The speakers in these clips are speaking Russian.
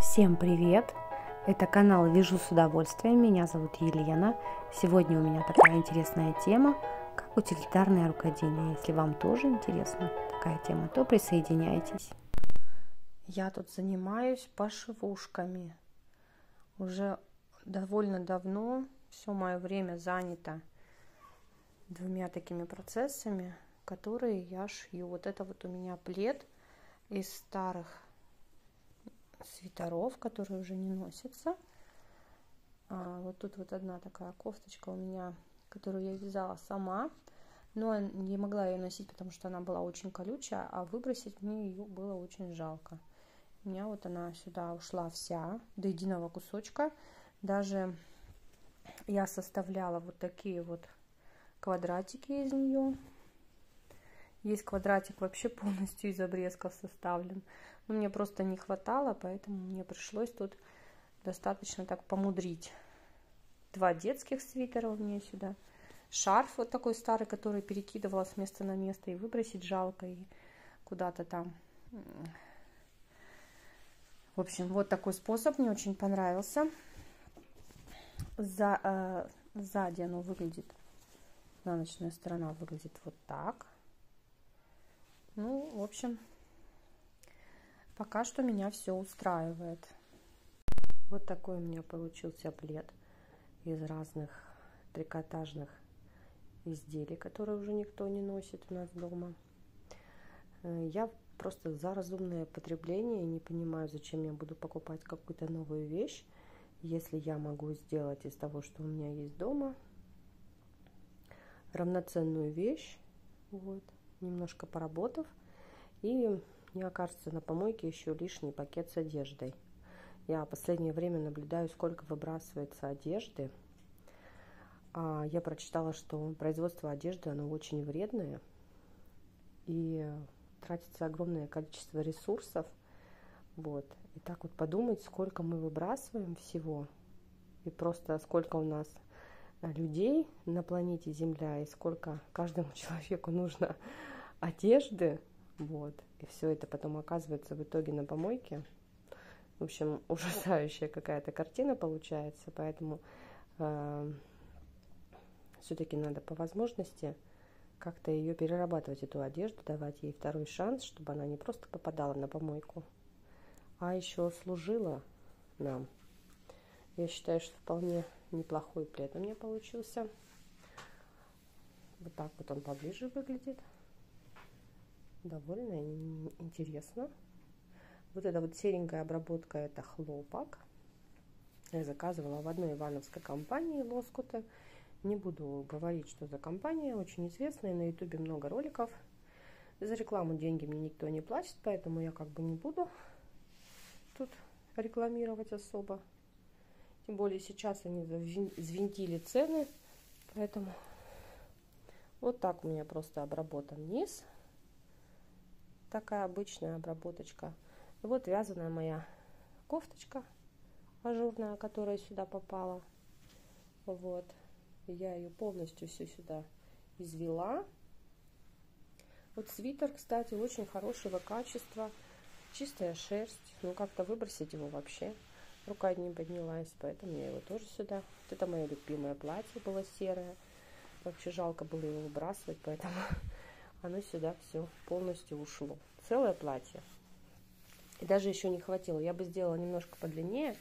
Всем привет! Это канал Вяжу с удовольствием. Меня зовут Елена. Сегодня у меня такая интересная тема, как утилитарное рукоделие. Если вам тоже интересна такая тема, то присоединяйтесь. Я тут занимаюсь пошивушками. Уже довольно давно все мое время занято двумя такими процессами, которые я шью. Вот это вот у меня плед из старых свитеров, которые уже не носятся. А вот тут вот одна такая кофточка у меня, которую я вязала сама, но не могла ее носить, потому что она была очень колючая, а выбросить мне ее было очень жалко. У меня вот она сюда ушла вся, до единого кусочка. Даже я составляла вот такие вот квадратики из нее. Есть квадратик вообще полностью из обрезков составлен. Но мне просто не хватало, поэтому мне пришлось тут достаточно так помудрить. Два детских свитера у меня сюда. Шарф вот такой старый, который перекидывала с места на место. И выбросить жалко, и куда-то там. В общем, вот такой способ мне очень понравился. Сзади оно выглядит, изнаночная сторона выглядит вот так. Ну, в общем, пока что меня все устраивает. Вот такой у меня получился плед из разных трикотажных изделий, которые уже никто не носит у нас дома. Я просто за разумное потребление не понимаю, зачем я буду покупать какую-то новую вещь, если я могу сделать из того, что у меня есть дома, равноценную вещь. Вот. Немножко поработав, и мне окажется на помойке еще лишний пакет с одеждой. Я в последнее время наблюдаю, сколько выбрасывается одежды. Я прочитала, что производство одежды, оно очень вредное, и тратится огромное количество ресурсов. Вот. И так вот подумать, сколько мы выбрасываем всего, и просто сколько у нас людей на планете Земля, и сколько каждому человеку нужно одежды, вот, и все это потом оказывается в итоге на помойке. В общем, ужасающая какая-то картина получается, поэтому все-таки надо по возможности как-то ее перерабатывать, эту одежду, давать ей второй шанс, чтобы она не просто попадала на помойку, а еще служила нам. Я считаю, что вполне неплохой плед у меня получился. Вот так вот он поближе выглядит. Довольно интересно. Вот эта вот серенькая обработка, это хлопок. Я заказывала в одной ивановской компании лоскуты. Не буду говорить, что за компания, очень известная, на ютубе много роликов. За рекламу деньги мне никто не платит, поэтому я как бы не буду тут рекламировать особо. Тем более сейчас они взвинтили цены, поэтому вот так у меня просто обработан низ. Такая обычная обработочка. И вот вязаная моя кофточка ажурная, которая сюда попала. Вот. Я ее полностью всю сюда извела. Вот свитер, кстати, очень хорошего качества. Чистая шерсть. Ну как-то выбросить его вообще рука не поднялась, поэтому я его тоже сюда. Вот это мое любимое платье было серое. Вообще жалко было его выбрасывать, поэтому оно сюда все полностью ушло. Целое платье. И даже еще не хватило. Я бы сделала немножко подлиннее,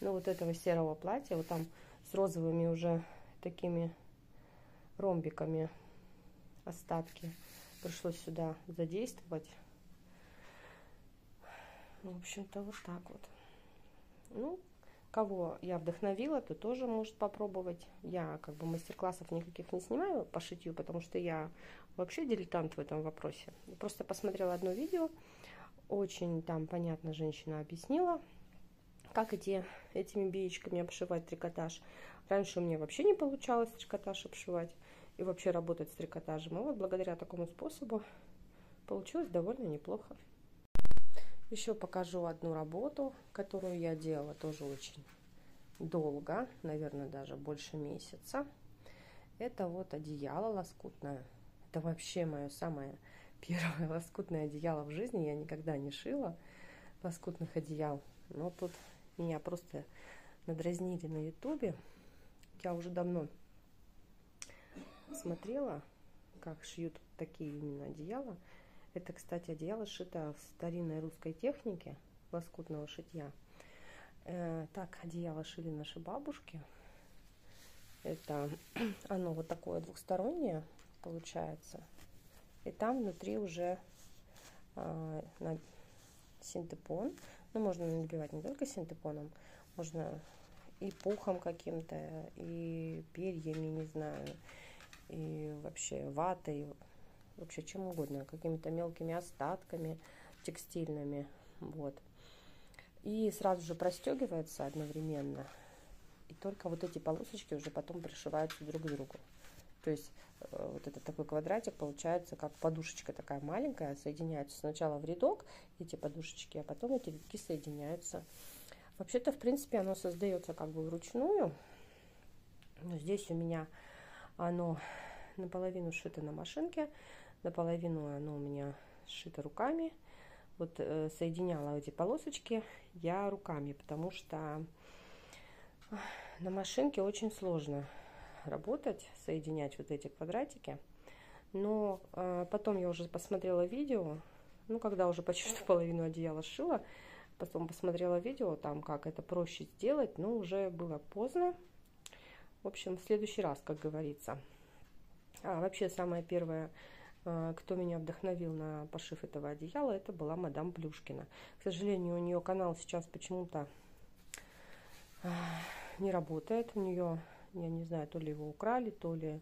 но вот этого серого платья, вот там с розовыми уже такими ромбиками остатки, пришлось сюда задействовать. В общем-то, вот так вот. Ну, кого я вдохновила, то тоже может попробовать. Я как бы мастер-классов никаких не снимаю по шитью, потому что я вообще дилетант в этом вопросе. Просто посмотрела одно видео, очень там понятно женщина объяснила, как этими биечками обшивать трикотаж. Раньше у меня вообще не получалось трикотаж обшивать и вообще работать с трикотажем. И вот благодаря такому способу получилось довольно неплохо. Еще покажу одну работу, которую я делала тоже очень долго, наверное, даже больше месяца. Это вот одеяло лоскутное. Это вообще мое самое первое лоскутное одеяло в жизни. Я никогда не шила лоскутных одеял. Но тут меня просто надразнили на ютубе. Я уже давно смотрела, как шьют такие именно одеяла. Это, кстати, одеяло сшито в старинной русской технике лоскутного шитья. Так одеяло шили наши бабушки. Это оно вот такое двухстороннее получается. И там внутри уже синтепон. Ну, можно набивать не только синтепоном, можно и пухом каким-то, и перьями, не знаю, и вообще ватой, вообще чем угодно, какими-то мелкими остатками текстильными. Вот. И сразу же простегивается одновременно. И только вот эти полосочки уже потом пришиваются друг к другу. То есть вот этот такой квадратик получается, как подушечка такая маленькая, соединяется сначала в рядок эти подушечки, а потом эти рядки соединяются. Вообще-то, в принципе, оно создается как бы вручную. Но здесь у меня оно наполовину сшито на машинке, наполовину оно у меня сшито руками. Вот соединяла эти полосочки я руками, потому что на машинке очень сложно работать, соединять вот эти квадратики. Но потом я уже посмотрела видео, ну, когда уже почти половину одеяла сшила, потом посмотрела видео, там, как это проще сделать, но уже было поздно. В общем, в следующий раз, как говорится. А вообще, самое первое, кто меня вдохновил на пошив этого одеяла, это была мадам Блюшкина. К сожалению, у нее канал сейчас почему-то не работает. У нее, я не знаю, то ли его украли, то ли,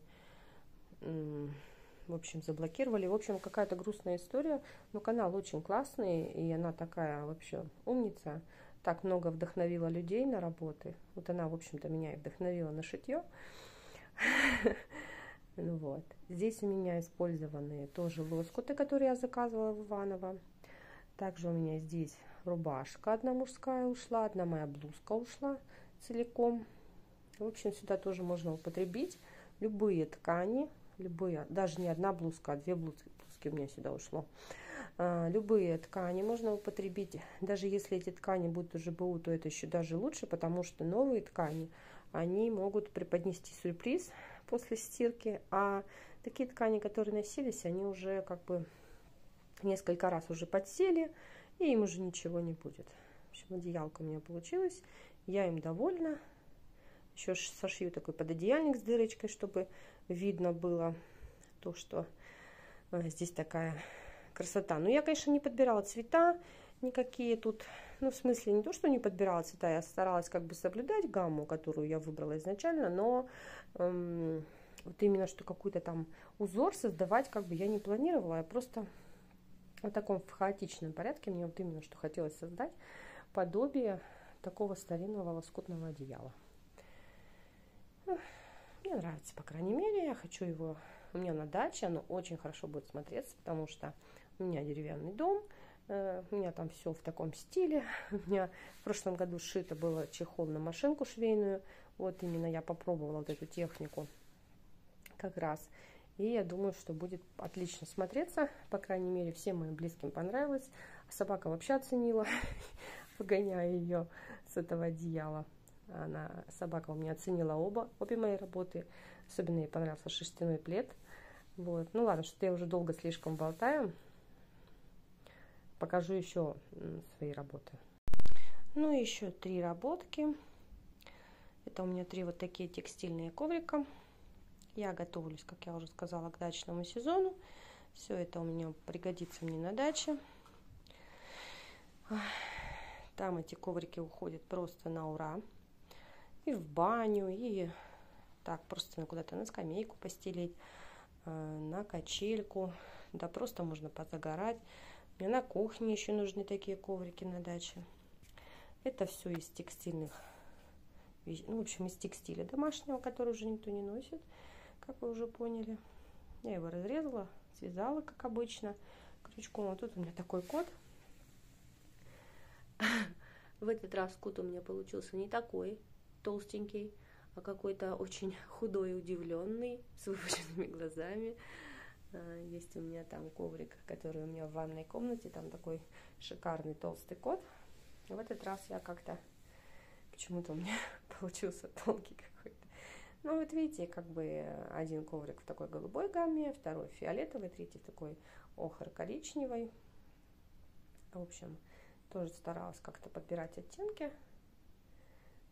в общем, заблокировали. В общем, какая-то грустная история. Но канал очень классный, и она такая вообще умница. Так много вдохновила людей на работы. Вот она, в общем-то, меня и вдохновила на шитье. Вот. Здесь у меня использованы тоже лоскуты, которые я заказывала в Иваново. Также у меня здесь рубашка одна мужская ушла, одна моя блузка ушла целиком. В общем, сюда тоже можно употребить любые ткани, любые, даже не одна блузка, а две блузки у меня сюда ушло. Любые ткани можно употребить, даже если эти ткани будут уже БУ, то это еще даже лучше, потому что новые ткани, они могут преподнести сюрприз после стирки, а такие ткани, которые носились, они уже как бы несколько раз уже подсели, и им уже ничего не будет. В общем, одеялка у меня получилась, я им довольна. Еще сошью такой пододеяльник с дырочкой, чтобы видно было то, что здесь такая красота. Но я, конечно, не подбирала цвета никакие тут. Ну, в смысле, не то, что не подбирала цвета, я старалась как бы соблюдать гамму, которую я выбрала изначально, но вот именно, что какой-то там узор создавать как бы я не планировала. Я просто в таком хаотичном порядке мне вот именно, что хотелось создать подобие такого старинного лоскутного одеяла. Мне нравится, по крайней мере, я хочу его. У меня на даче оно очень хорошо будет смотреться, потому что у меня деревянный дом, у меня там все в таком стиле. У меня в прошлом году сшито было чехол на машинку швейную. Вот именно я попробовала вот эту технику как раз. И я думаю, что будет отлично смотреться. По крайней мере, всем моим близким понравилось. А собака вообще оценила, выгоняя ее с этого одеяла. Собака у меня оценила обе мои работы. Особенно ей понравился шерстяной плед. Вот. Ну ладно, что я уже долго слишком болтаю. Покажу еще свои работы. Ну и еще три работки. Это у меня три вот такие текстильные коврика. Я готовлюсь, как я уже сказала, к дачному сезону. Все это у меня пригодится мне на даче. Там эти коврики уходят просто на ура. И в баню, и так просто куда-то на скамейку постелить, на качельку. Да просто можно позагорать. Мне на кухне еще нужны такие коврики на даче. Это все из текстильных, ну, в общем, из текстиля домашнего, который уже никто не носит, как вы уже поняли. Я его разрезала, связала, как обычно, крючком. А тут у меня такой кот. В этот раз кот у меня получился не такой толстенький, а какой-то очень худой и удивленный, с выпученными глазами. Есть у меня там коврик, который у меня в ванной комнате, там такой шикарный толстый кот. В этот раз я как-то... Почему-то у меня получился тонкий какой-то. Ну, вот видите, как бы один коврик в такой голубой гамме, второй фиолетовый, третий такой охр-коричневый. В общем, тоже старалась как-то подбирать оттенки.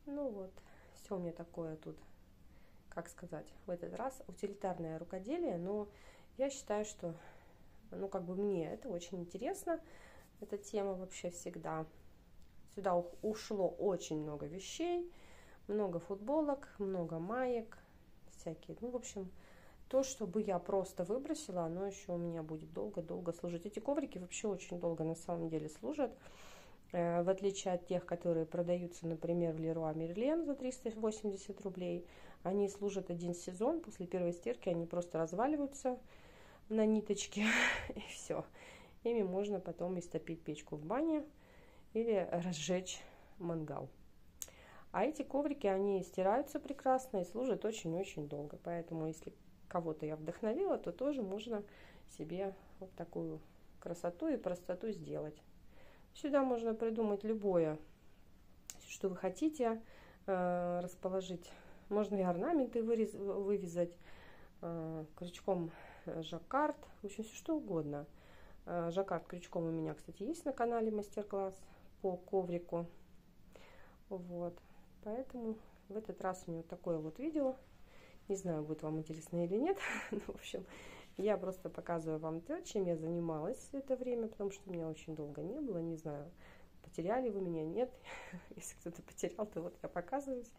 Ну вот, все у меня такое тут, как сказать, в этот раз утилитарное рукоделие. Но я считаю, что, ну, как бы мне это очень интересно, эта тема вообще всегда. Сюда ушло очень много вещей, много футболок, много маек, всякие. Ну, в общем, то, что бы я просто выбросила, оно еще у меня будет долго-долго служить. Эти коврики вообще очень долго на самом деле служат, в отличие от тех, которые продаются, например, в Леруа-Мерлен за 380 рублей. Они служат один сезон, после первой стирки они просто разваливаются на ниточке, и все. Ими можно потом истопить печку в бане или разжечь мангал. А эти коврики, они стираются прекрасно и служат очень-очень долго. Поэтому, если кого-то я вдохновила, то тоже можно себе вот такую красоту и простоту сделать. Сюда можно придумать любое, что вы хотите расположить. Можно и орнаменты вывязать, крючком жаккард, в общем, все что угодно. Жаккард крючком у меня, кстати, есть на канале мастер-класс по коврику. Вот, поэтому в этот раз у меня вот такое вот видео. Не знаю, будет вам интересно или нет. Но, в общем, я просто показываю вам то, чем я занималась все это время, потому что меня очень долго не было. Не знаю, потеряли вы меня, нет. Если кто-то потерял, то вот я показываюсь.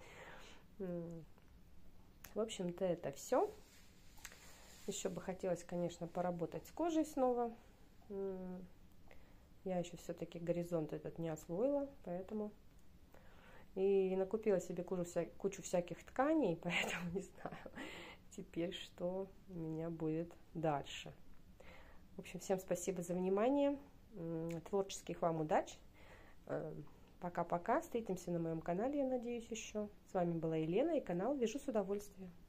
В общем-то, это все. Еще бы хотелось, конечно, поработать с кожей снова. Я еще все-таки горизонт этот не освоила, поэтому... И накупила себе кучу всяких тканей, поэтому не знаю теперь, что у меня будет дальше. В общем, всем спасибо за внимание. Творческих вам удач. Пока-пока. Встретимся на моем канале, я надеюсь, еще. С вами была Елена и канал «Вяжу с удовольствием».